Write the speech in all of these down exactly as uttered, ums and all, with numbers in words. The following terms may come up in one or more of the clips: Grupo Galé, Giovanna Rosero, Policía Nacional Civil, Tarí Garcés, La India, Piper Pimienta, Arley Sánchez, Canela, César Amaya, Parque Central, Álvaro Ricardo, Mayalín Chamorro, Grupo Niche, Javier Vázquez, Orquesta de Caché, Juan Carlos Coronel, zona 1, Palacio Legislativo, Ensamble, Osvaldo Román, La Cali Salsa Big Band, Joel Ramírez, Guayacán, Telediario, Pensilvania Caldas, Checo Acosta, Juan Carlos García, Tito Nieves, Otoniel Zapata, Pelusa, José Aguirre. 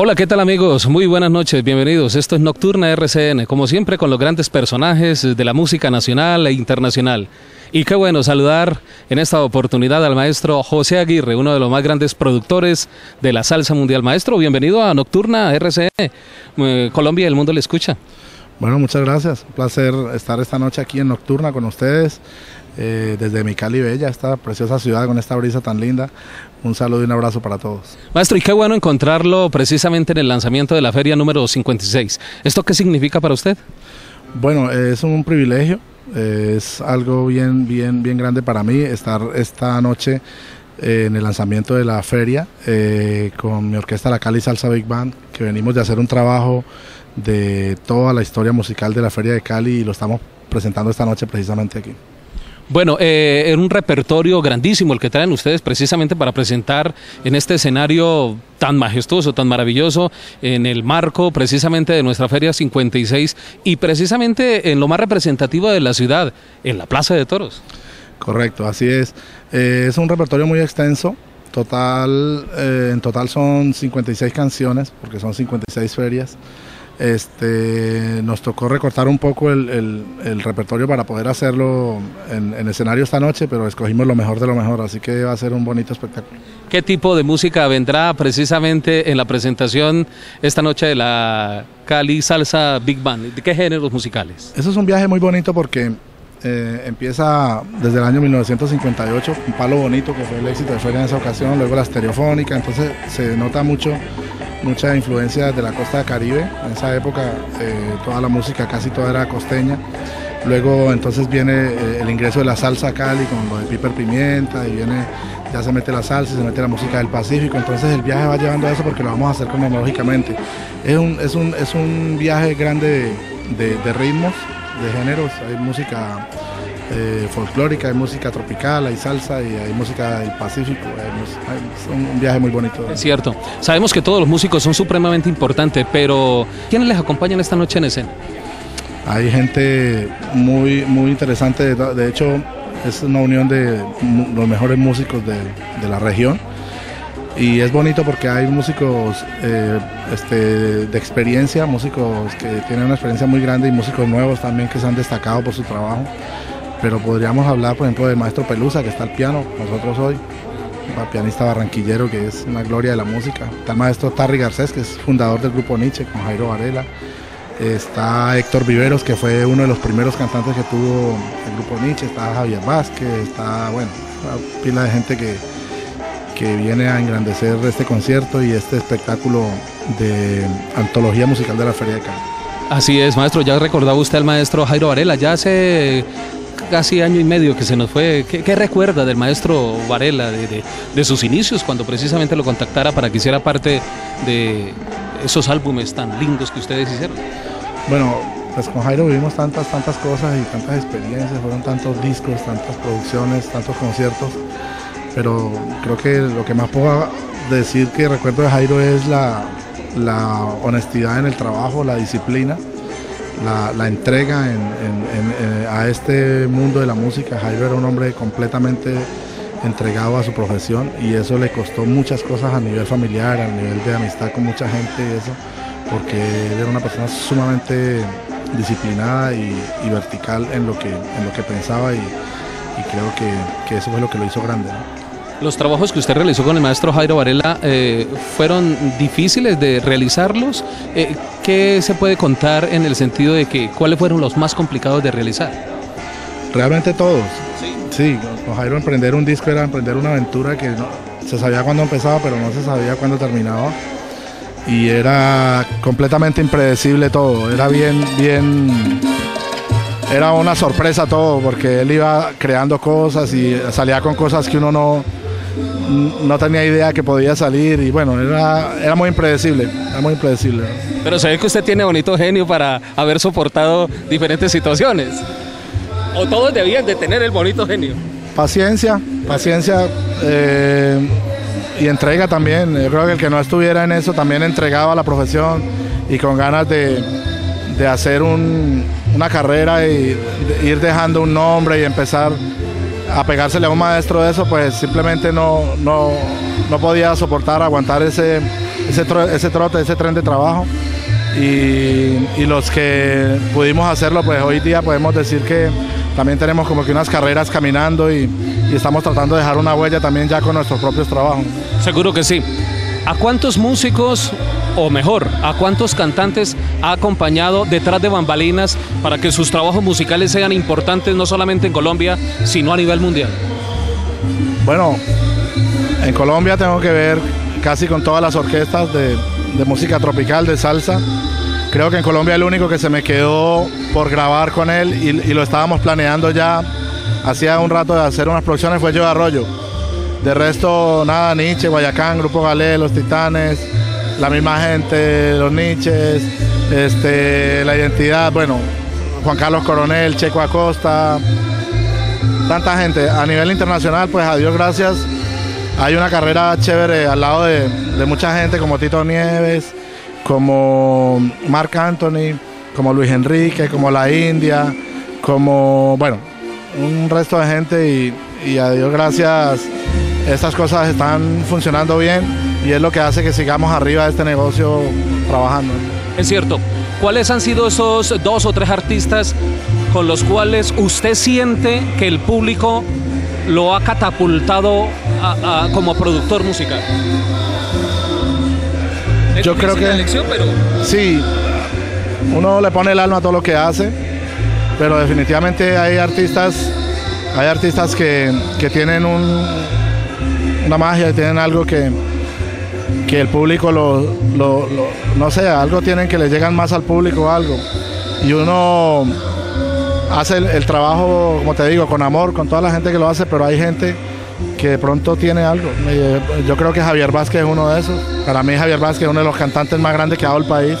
Hola, ¿qué tal amigos? Muy buenas noches, bienvenidos. Esto es Nocturna R C N, como siempre con los grandes personajes de la música nacional e internacional. Y qué bueno saludar en esta oportunidad al maestro José Aguirre, uno de los más grandes productores de la salsa mundial. Maestro, bienvenido a Nocturna R C N, eh, Colombia y el mundo le escucha. Bueno, muchas gracias, un placer estar esta noche aquí en Nocturna con ustedes. Eh, desde mi Cali Bella, esta preciosa ciudad con esta brisa tan linda, un saludo y un abrazo para todos. Maestro, y qué bueno encontrarlo precisamente en el lanzamiento de la feria número cincuenta y seis. ¿Esto qué significa para usted? Bueno, eh, es un privilegio, eh, es algo bien, bien, bien grande para mí estar esta noche eh, en el lanzamiento de la feria eh, con mi orquesta La Cali Salsa Big Band, que venimos de hacer un trabajo de toda la historia musical de la feria de Cali y lo estamos presentando esta noche precisamente aquí. Bueno, eh, era un repertorio grandísimo el que traen ustedes precisamente para presentar en este escenario tan majestuoso, tan maravilloso, en el marco precisamente de nuestra Feria cincuenta y seis y precisamente en lo más representativo de la ciudad, en la Plaza de Toros. Correcto, así es. Eh, es un repertorio muy extenso, total, eh, en total son cincuenta y seis canciones, porque son cincuenta y seis ferias. Este, nos tocó recortar un poco el, el, el repertorio para poder hacerlo en, en escenario esta noche, pero escogimos lo mejor de lo mejor, así que va a ser un bonito espectáculo. ¿Qué tipo de música vendrá precisamente en la presentación esta noche de la Cali Salsa Big Band? ¿De qué géneros musicales? Eso es un viaje muy bonito porque eh, empieza desde el año mil novecientos cincuenta y ocho, un palo bonito que fue el éxito de feria en esa ocasión, luego la estereofónica, entonces se nota mucho mucha influencia de la costa Caribe. En esa época eh, toda la música casi toda era costeña, luego entonces viene eh, el ingreso de la salsa a Cali con lo de Piper Pimienta y viene, ya se mete la salsa y se mete la música del Pacífico, entonces el viaje va llevando a eso porque lo vamos a hacer cronológicamente. Es un, es un, es un viaje grande de, de, de ritmos, de géneros, hay música eh, folclórica, hay música tropical, hay salsa y hay música del Pacífico, es un viaje muy bonito. Es cierto, sabemos que todos los músicos son supremamente importantes, pero ¿quiénes les acompañan esta noche en escena? Hay gente muy, muy interesante, de hecho es una unión de los mejores músicos de, de la región. Y es bonito porque hay músicos eh, este, de experiencia, músicos que tienen una experiencia muy grande y músicos nuevos también que se han destacado por su trabajo. Pero podríamos hablar, por ejemplo, del maestro Pelusa, que está al piano con nosotros hoy, pianista barranquillero que es una gloria de la música. Está el maestro Tarí Garcés, que es fundador del Grupo Niche, con Jairo Varela. Está Héctor Viveros, que fue uno de los primeros cantantes que tuvo el Grupo Niche. Está Javier Vázquez, está, bueno, una pila de gente que... que viene a engrandecer este concierto y este espectáculo de antología musical de la Feria de Cali. Así es, maestro, ya recordaba usted al maestro Jairo Varela, ya hace casi año y medio que se nos fue. ¿Qué, qué recuerda del maestro Varela, de, de, de sus inicios, cuando precisamente lo contactara para que hiciera parte de esos álbumes tan lindos que ustedes hicieron? Bueno, pues con Jairo vivimos tantas, tantas cosas y tantas experiencias, fueron tantos discos, tantas producciones, tantos conciertos. Pero creo que lo que más puedo decir que recuerdo de Jairo es la, la honestidad en el trabajo, la disciplina, la, la entrega en, en, en, en, a este mundo de la música. Jairo era un hombre completamente entregado a su profesión y eso le costó muchas cosas a nivel familiar, a nivel de amistad con mucha gente y eso, porque él era una persona sumamente disciplinada y, y vertical en lo que, en lo que pensaba y, y creo que, que eso fue lo que lo hizo grande, ¿no? Los trabajos que usted realizó con el maestro Jairo Varela eh, fueron difíciles de realizarlos. Eh, ¿Qué se puede contar en el sentido de que cuáles fueron los más complicados de realizar? Realmente todos. Sí, sí, con Jairo emprender un disco era emprender una aventura que no, se sabía cuándo empezaba pero no se sabía cuándo terminaba y era completamente impredecible todo, era bien, bien... Era una sorpresa todo, porque él iba creando cosas y salía con cosas que uno no, no tenía idea que podía salir y bueno, era, era muy impredecible, era muy impredecible. Pero se ve que usted tiene bonito genio para haber soportado diferentes situaciones. ¿O todos debían de tener el bonito genio? Paciencia, paciencia eh, y entrega también. Yo creo que el que no estuviera en eso también entregado a la profesión y con ganas de, de hacer un... una carrera y ir dejando un nombre y empezar a pegársele a un maestro de eso, pues simplemente no, no, no podía soportar, aguantar ese, ese, ese trote, ese tren de trabajo. Y, y los que pudimos hacerlo, pues hoy día podemos decir que también tenemos como que unas carreras caminando y, y estamos tratando de dejar una huella también ya con nuestros propios trabajos. Seguro que sí. ¿A cuántos músicos, o mejor, a cuántos cantantes ha acompañado detrás de bambalinas para que sus trabajos musicales sean importantes no solamente en Colombia, sino a nivel mundial? Bueno, en Colombia tengo que ver casi con todas las orquestas de, de música tropical, de salsa. Creo que en Colombia el único que se me quedó por grabar con él y, y lo estábamos planeando ya hacía un rato de hacer unas producciones fue Joe Arroyo. De resto, nada, Nietzsche, Guayacán, Grupo Galé, Los Titanes, la misma gente, los Nietzsches, este, la identidad, bueno, Juan Carlos Coronel, Checo Acosta, tanta gente. A nivel internacional, pues a Dios gracias, hay una carrera chévere al lado de, de mucha gente como Tito Nieves, como Marc Anthony, como Luis Enrique, como La India, como, bueno, un resto de gente y, y a Dios gracias, estas cosas están funcionando bien y es lo que hace que sigamos arriba de este negocio trabajando. Es cierto. ¿Cuáles han sido esos dos o tres artistas con los cuales usted siente que el público lo ha catapultado a, a, como productor musical? Yo creo que elección, pero... sí, uno le pone el alma a todo lo que hace, pero definitivamente hay artistas, hay artistas que, que tienen un, una magia, tienen algo que, que el público lo, lo, lo, no sé, algo tienen que le llegan más al público o algo, y uno hace el, el trabajo, como te digo, con amor, con toda la gente que lo hace, pero hay gente que de pronto tiene algo. Yo creo que Javier Vázquez es uno de esos. Para mí Javier Vázquez es uno de los cantantes más grandes que ha dado el país.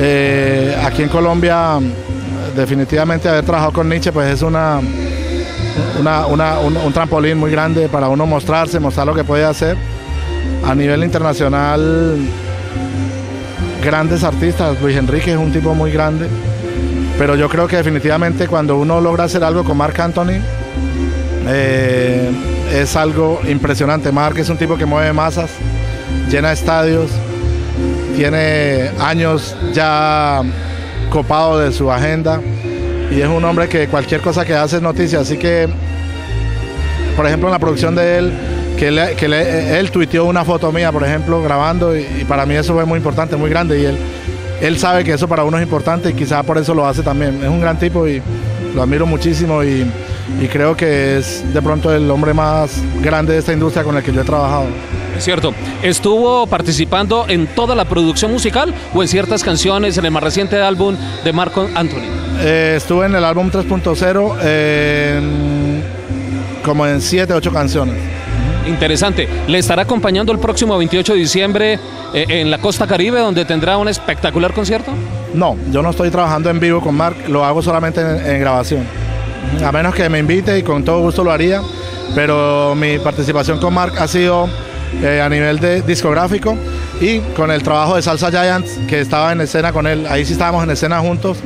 Eh, aquí en Colombia, definitivamente haber trabajado con Nietzsche pues es una, una, una, un, un trampolín muy grande para uno mostrarse, mostrar lo que puede hacer. A nivel internacional, grandes artistas. Luis Enrique es un tipo muy grande. Pero yo creo que definitivamente cuando uno logra hacer algo con Marc Anthony, Eh, es algo impresionante. Marc es un tipo que mueve masas, llena estadios, tiene años ya copado de su agenda y es un hombre que cualquier cosa que hace es noticia, así que por ejemplo en la producción de él que, le, que le, él tuiteó una foto mía por ejemplo grabando y, y para mí eso fue muy importante, muy grande y él, él sabe que eso para uno es importante y quizá por eso lo hace también. Es un gran tipo y lo admiro muchísimo y y creo que es de pronto el hombre más grande de esta industria con el que yo he trabajado. Es cierto. ¿Estuvo participando en toda la producción musical o en ciertas canciones en el más reciente álbum de Marc Anthony? Eh, estuve en el álbum tres punto cero eh, como en siete, ocho canciones. Interesante. Le estará acompañando el próximo veintiocho de diciembre eh, en la Costa Caribe, donde tendrá un espectacular concierto. No, yo no estoy trabajando en vivo con Marc, lo hago solamente en, en grabación. A menos que me invite y con todo gusto lo haría, pero mi participación con Marc ha sido eh, a nivel de discográfico y con el trabajo de Salsa Giants que estaba en escena con él. Ahí sí estábamos en escena juntos,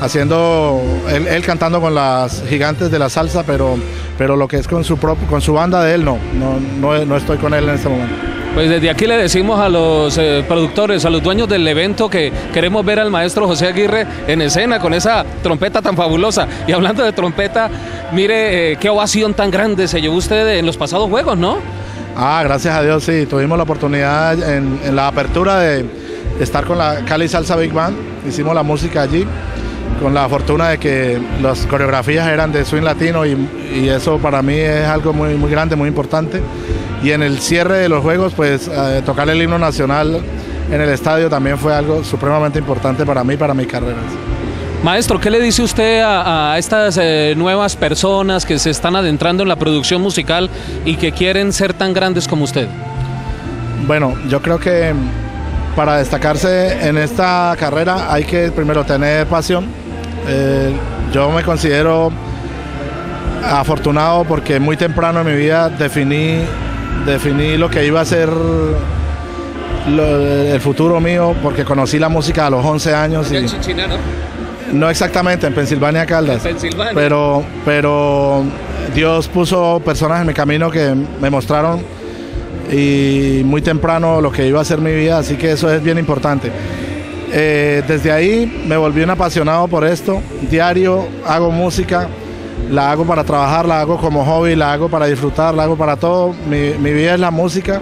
haciendo él, él cantando con las gigantes de la salsa, pero, pero lo que es con su, prop, con su banda de él no, no, no, no estoy con él en este momento. Pues desde aquí le decimos a los eh, productores, a los dueños del evento que queremos ver al maestro José Aguirre en escena con esa trompeta tan fabulosa. Y hablando de trompeta, mire eh, qué ovación tan grande se llevó usted en los pasados juegos, ¿no? Ah, gracias a Dios, sí. Tuvimos la oportunidad en, en la apertura de estar con la Cali Salsa Big Band. Hicimos la música allí con la fortuna de que las coreografías eran de Swing Latino y, y eso para mí es algo muy, muy grande, muy importante. Y en el cierre de los juegos, pues eh, tocar el himno nacional en el estadio también fue algo supremamente importante para mí, para mis carreras. Maestro, ¿qué le dice usted a, a estas eh, nuevas personas que se están adentrando en la producción musical y que quieren ser tan grandes como usted? Bueno, yo creo que para destacarse en esta carrera hay que primero tener pasión. Eh, yo me considero afortunado porque muy temprano en mi vida definí Definí lo que iba a ser lo, el futuro mío, porque conocí la música a los once años. Y, en Chinchina, ¿no? No exactamente, en Pensilvania Caldas. En Pensilvania. Pero, pero Dios puso personas en mi camino que me mostraron y muy temprano lo que iba a ser mi vida, así que eso es bien importante. Eh, desde ahí me volví un apasionado por esto, diario hago música, la hago para trabajar, la hago como hobby, la hago para disfrutar, la hago para todo, mi, mi vida es la música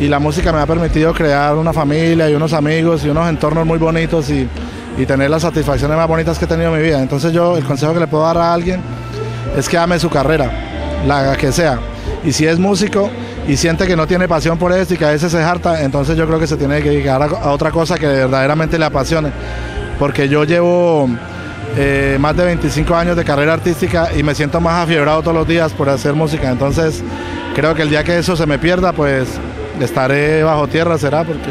y la música me ha permitido crear una familia y unos amigos y unos entornos muy bonitos y, y tener las satisfacciones más bonitas que he tenido en mi vida. Entonces yo el consejo que le puedo dar a alguien es que ame su carrera, la que sea, y si es músico y siente que no tiene pasión por esto y que a veces se harta, entonces yo creo que se tiene que dedicar a, a otra cosa que verdaderamente le apasione, porque yo llevo eh, más de veinticinco años de carrera artística y me siento más afiebrado todos los días por hacer música, entonces creo que el día que eso se me pierda, pues estaré bajo tierra, será, porque...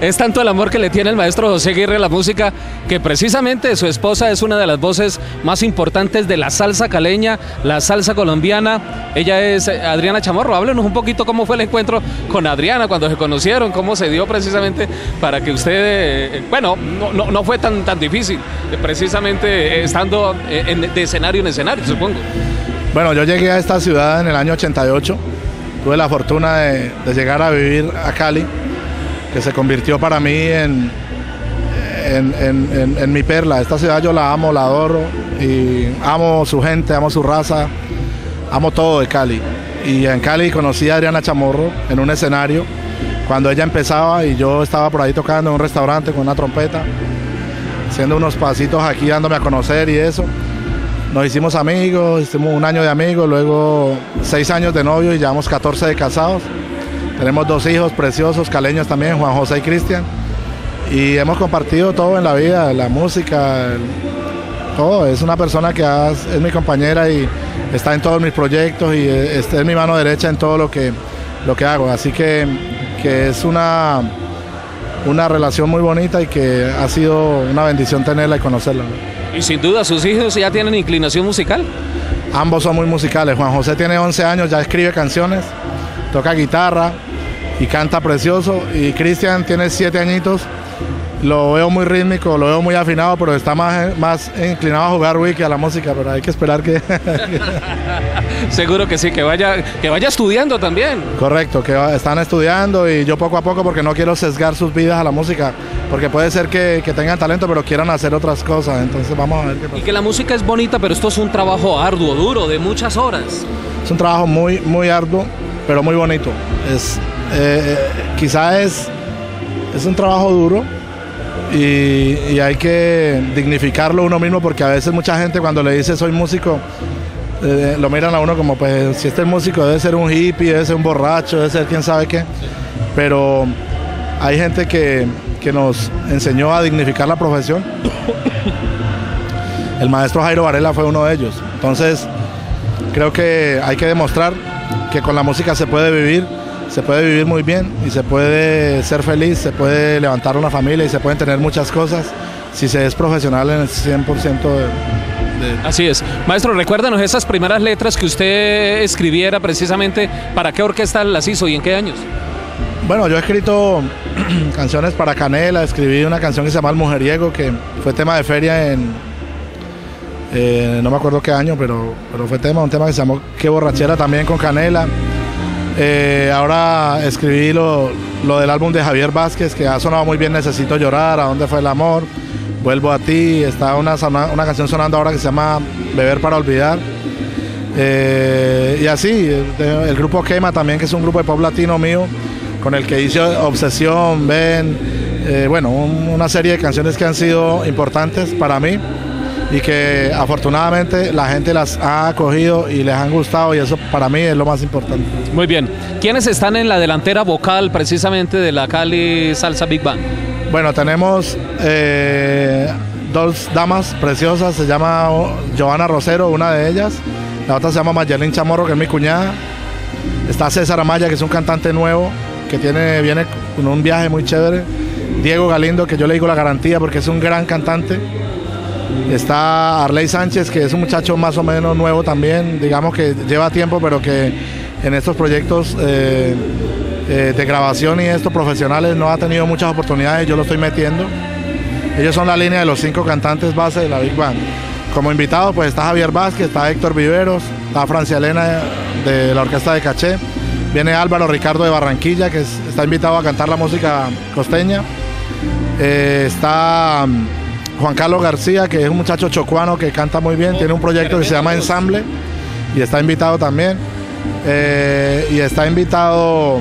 Es tanto el amor que le tiene el maestro José Aguirre a la música que precisamente su esposa es una de las voces más importantes de la salsa caleña, la salsa colombiana. Ella es Adriana Chamorro. Háblenos un poquito cómo fue el encuentro con Adriana, cuando se conocieron, cómo se dio precisamente para que usted... Bueno, no, no, no fue tan, tan difícil, precisamente estando en, de escenario en escenario, supongo. Bueno, yo llegué a esta ciudad en el año ochenta y ocho. Tuve la fortuna de, de llegar a vivir a Cali, que se convirtió para mí en, en, en, en, en mi perla. Esta ciudad yo la amo, la adoro, y amo su gente, amo su raza, amo todo de Cali. Y en Cali conocí a Adriana Chamorro en un escenario, cuando ella empezaba y yo estaba por ahí tocando en un restaurante con una trompeta, haciendo unos pasitos aquí, dándome a conocer y eso. Nos hicimos amigos, hicimos un año de amigos, luego seis años de novio y llevamos catorce de casados. Tenemos dos hijos preciosos, caleños también, Juan José y Cristian. Y hemos compartido todo en la vida, la música, todo. Es una persona que es mi compañera y está en todos mis proyectos y es mi mano derecha en todo lo que, lo que hago. Así que, que es una, una relación muy bonita y que ha sido una bendición tenerla y conocerla. Y sin duda, ¿sus hijos ya tienen inclinación musical? Ambos son muy musicales. Juan José tiene once años, ya escribe canciones, toca guitarra y canta precioso. Y Cristian tiene siete añitos, lo veo muy rítmico, lo veo muy afinado, pero está más, más inclinado a jugar wiki a la música, pero hay que esperar que... Seguro que sí, que vaya, que vaya estudiando también. Correcto, que va, están estudiando y yo poco a poco, porque no quiero sesgar sus vidas a la música, porque puede ser que, que tengan talento, pero quieran hacer otras cosas, entonces vamos a ver qué pasa. Y que la música es bonita, pero esto es un trabajo arduo, duro, de muchas horas. Es un trabajo muy, muy arduo, pero muy bonito. Es, eh, quizá es, es un trabajo duro, Y, y hay que dignificarlo uno mismo, porque a veces mucha gente cuando le dice soy músico, eh, lo miran a uno como, pues si este es músico debe ser un hippie, debe ser un borracho, debe ser quién sabe qué, pero hay gente que, que nos enseñó a dignificar la profesión. El maestro Jairo Varela fue uno de ellos, entonces creo que hay que demostrar que con la música se puede vivir. Se puede vivir muy bien y se puede ser feliz, se puede levantar una familia y se pueden tener muchas cosas si se es profesional en el cien por ciento de... Así es. Maestro, recuérdanos esas primeras letras que usted escribiera precisamente, ¿para qué orquesta las hizo y en qué años? Bueno, yo he escrito canciones para Canela, escribí una canción que se llama El Mujeriego, que fue tema de feria en... Eh, no me acuerdo qué año, pero, pero fue tema, un tema que se llamó Qué Borrachera también con Canela. Eh, ahora escribí lo, lo del álbum de Javier Vázquez, que ha sonado muy bien, Necesito Llorar, ¿A dónde fue el amor?, Vuelvo a ti, está una, una canción sonando ahora que se llama Beber para Olvidar. Eh, y así, el grupo Quema también, que es un grupo de pop latino mío, con el que hice Obsesión, Ven, eh, bueno, un, una serie de canciones que han sido importantes para mí y que afortunadamente la gente las ha acogido y les han gustado, y eso para mí es lo más importante. Muy bien. ¿Quiénes están en la delantera vocal precisamente de la Cali Salsa Big Band? Bueno, tenemos eh, dos damas preciosas, se llama Giovanna Rosero, una de ellas, la otra se llama Mayalín Chamorro, que es mi cuñada, está César Amaya, que es un cantante nuevo, que tiene, viene con un viaje muy chévere, Diego Galindo, que yo le digo la garantía porque es un gran cantante, está Arley Sánchez, que es un muchacho más o menos nuevo también, digamos que lleva tiempo, pero que en estos proyectos eh, eh, de grabación y estos profesionales no ha tenido muchas oportunidades, yo lo estoy metiendo. Ellos son la línea de los cinco cantantes base de la Big Band. Como invitados, pues está Javier Vázquez, está Héctor Viveros, está Francia Elena de la Orquesta de Caché, Viene Álvaro Ricardo de Barranquilla, que es, está invitado a cantar la música costeña. Eh, está Juan Carlos García, que es un muchacho chocuano que canta muy bien. Tiene un proyecto que se llama Ensamble y está invitado también. Eh, y está invitado...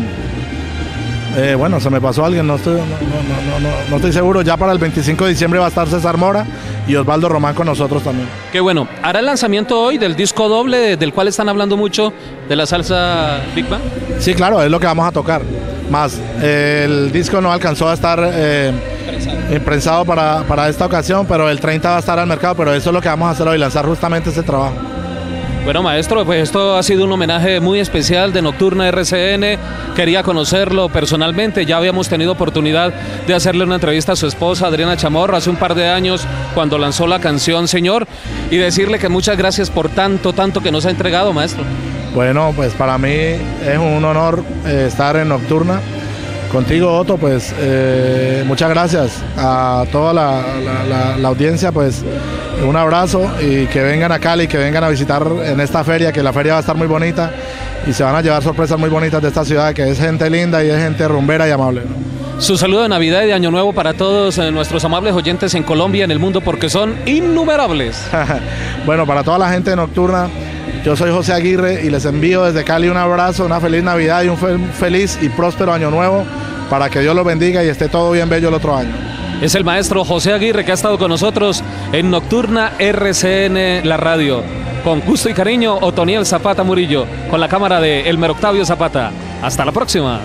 Eh, bueno, se me pasó alguien, no estoy, no, no, no, no, no estoy seguro. Ya para el veinticinco de diciembre va a estar César Mora y Osvaldo Román con nosotros también. Qué bueno. ¿Hará el lanzamiento hoy del disco doble del cual están hablando mucho, de la salsa Big Band? Sí, claro, es lo que vamos a tocar. Más, eh, el disco no alcanzó a estar eh, imprensado para, para esta ocasión, pero el treinta va a estar al mercado, pero eso es lo que vamos a hacer hoy, lanzar justamente ese trabajo. Bueno, maestro, pues esto ha sido un homenaje muy especial de Nocturna R C N. Quería conocerlo personalmente. Ya habíamos tenido oportunidad de hacerle una entrevista a su esposa, Adriana Chamorro, hace un par de años, cuando lanzó la canción Señor, y decirle que muchas gracias por tanto, tanto que nos ha entregado, maestro. Bueno, pues para mí es un honor eh, estar en Nocturna. Contigo, Otto, pues eh, muchas gracias a toda la, la, la, la audiencia, pues un abrazo, y que vengan a Cali, que vengan a visitar en esta feria, que la feria va a estar muy bonita y se van a llevar sorpresas muy bonitas de esta ciudad, que es gente linda y es gente rumbera y amable, ¿no? Su saludo de Navidad y de Año Nuevo para todos nuestros amables oyentes en Colombia, en el mundo, porque son innumerables. Bueno, para toda la gente de Nocturna, yo soy José Aguirre y les envío desde Cali un abrazo, una feliz Navidad y un feliz y próspero Año Nuevo, para que Dios los bendiga y esté todo bien bello el otro año. Es el maestro José Aguirre, que ha estado con nosotros en Nocturna R C N, la radio. Con gusto y cariño, Otoniel Zapata Murillo, con la cámara de Elmer Octavio Zapata. Hasta la próxima.